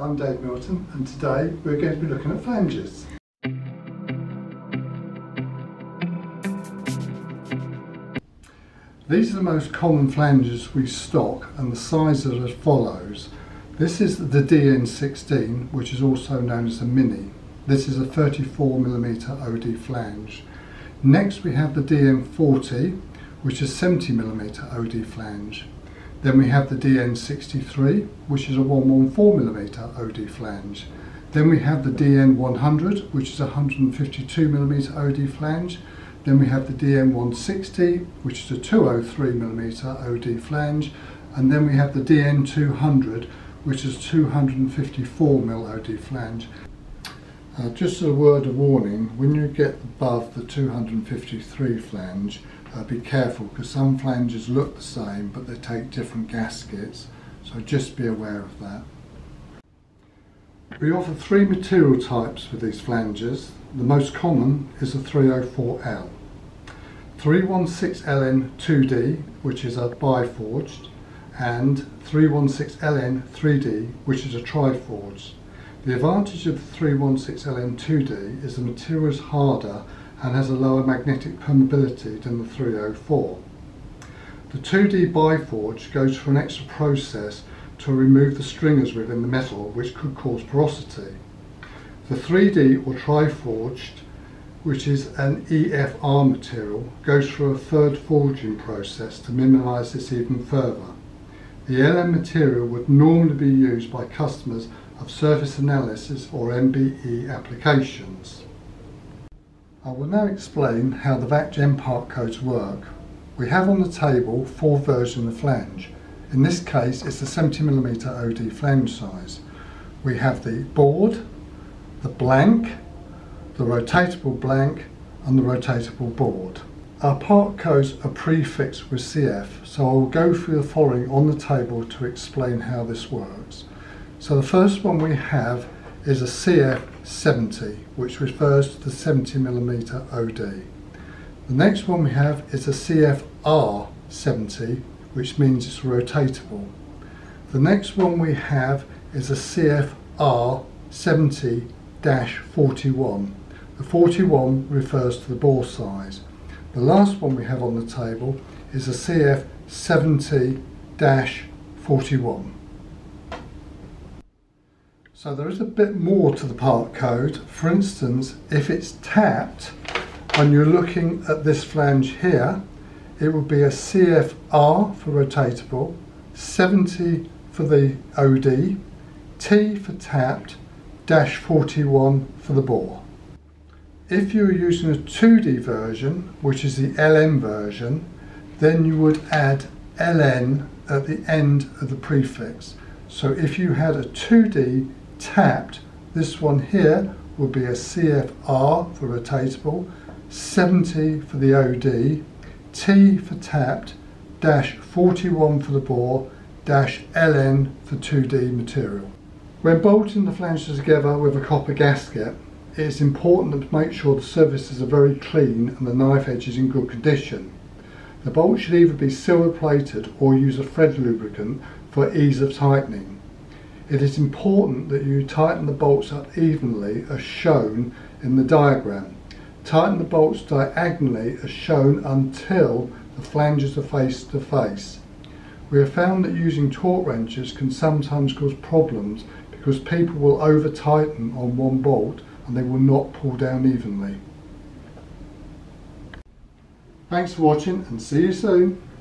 I'm Dave Milton, and today we're going to be looking at flanges. These are the most common flanges we stock, and the size are as follows. This is the DN16, which is also known as a Mini. This is a 34mm OD flange. Next we have the DN40, which is 70mm OD flange. Then we have the DN63, which is a 114mm OD flange. Then we have the DN100, which is a 152mm OD flange. Then we have the DN160, which is a 203mm OD flange. And then we have the DN200, which is 254mm OD flange. Just a word of warning, when you get above the 253 flange, be careful, because some flanges look the same but they take different gaskets, so just be aware of that. We offer three material types for these flanges. The most common is a 304L. 316LN 2D, which is a biforged, and 316LN 3D, which is a triforged. The advantage of the 316LN 2D is the material is harder and has a lower magnetic permeability than the 304. The 2D biforge goes for an extra process to remove the stringers within the metal, which could cause porosity. The 3D or triforged, which is an EFR material, goes through a third forging process to minimise this even further. The LN material would normally be used by customers of surface analysis or MBE applications. I will now explain how the VACGEN part codes work. We have on the table four versions of flange. In this case it's the 70mm OD flange size. We have the board, the blank, the rotatable blank and the rotatable board. Our part codes are prefixed with CF, so I will go through the following on the table to explain how this works. So the first one we have is a CF70, which refers to the 70mm OD. The next one we have is a CFR70, which means it's rotatable. The next one we have is a CFR70-41. The 41 refers to the bore size. The last one we have on the table is a CF70-41. So there is a bit more to the part code. For instance, if it's tapped and you're looking at this flange here, it would be a CFR for rotatable, 70 for the OD, T for tapped, -41 for the bore. If you're using a 2D version, which is the LN version, then you would add LN at the end of the prefix. So if you had a 2D tapped, this one here would be a CFR for rotatable, 70 for the OD, T for tapped, -41 for the bore, -LN for 2D material. When bolting the flanges together with a copper gasket, it is important to make sure the surfaces are very clean and the knife edge is in good condition. The bolt should either be silver plated or use a thread lubricant for ease of tightening. It is important that you tighten the bolts up evenly as shown in the diagram. Tighten the bolts diagonally as shown until the flanges are face to face. We have found that using torque wrenches can sometimes cause problems because people will over tighten on one bolt and they will not pull down evenly. Thanks for watching and see you soon.